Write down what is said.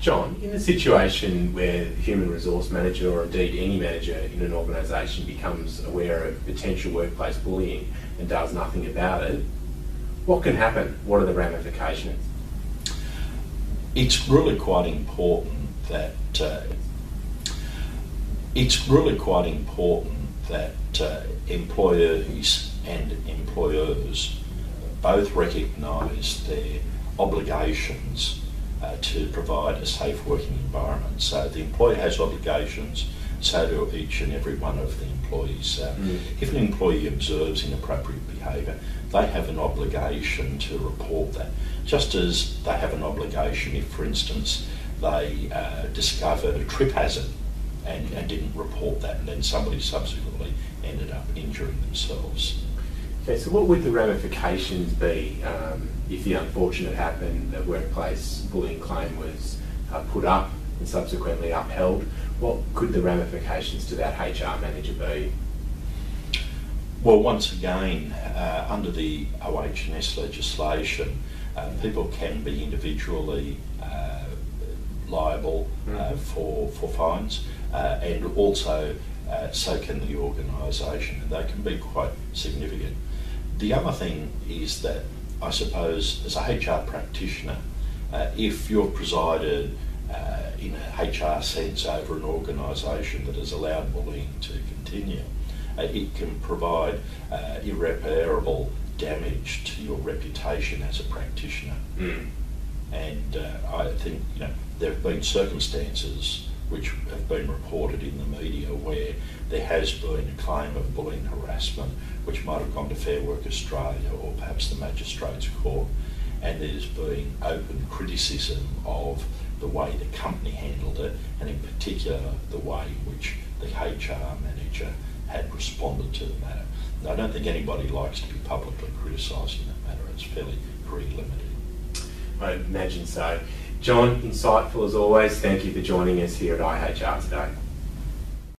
John, in the situation where the human resource manager or indeed any manager in an organisation becomes aware of potential workplace bullying and does nothing about it, what can happen? What are the ramifications? It's really quite important that employees and employers both recognise their obligations to provide a safe working environment. So the employer has obligations, so do each and every one of the employees. If an employee observes inappropriate behaviour, they have an obligation to report that. Just as they have an obligation if, for instance, they discovered a trip hazard and didn't report that, and then somebody subsequently ended up injuring themselves. Okay, so what would the ramifications be if the unfortunate happened, a workplace bullying claim was put up and subsequently upheld? What could the ramifications to that HR manager be? Well, once again, under the OHS legislation, people can be individually liable for fines, and also so can the organisation, and they can be quite significant. The other thing is that I suppose as a HR practitioner, if you're presided in a HR sense over an organisation that has allowed bullying to continue, it can provide irreparable damage to your reputation as a practitioner. And I think, you know, there have been circumstances which have been reported in the media where there has been a claim of bullying harassment which might have gone to Fair Work Australia or perhaps the Magistrates Court, and there's been open criticism of the way the company handled it, and in particular the way in which the HR manager had responded to the matter. And I don't think anybody likes to be publicly criticised in that matter. It's fairly career limited. I imagine so. John, insightful as always, thank you for joining us here at IHR today.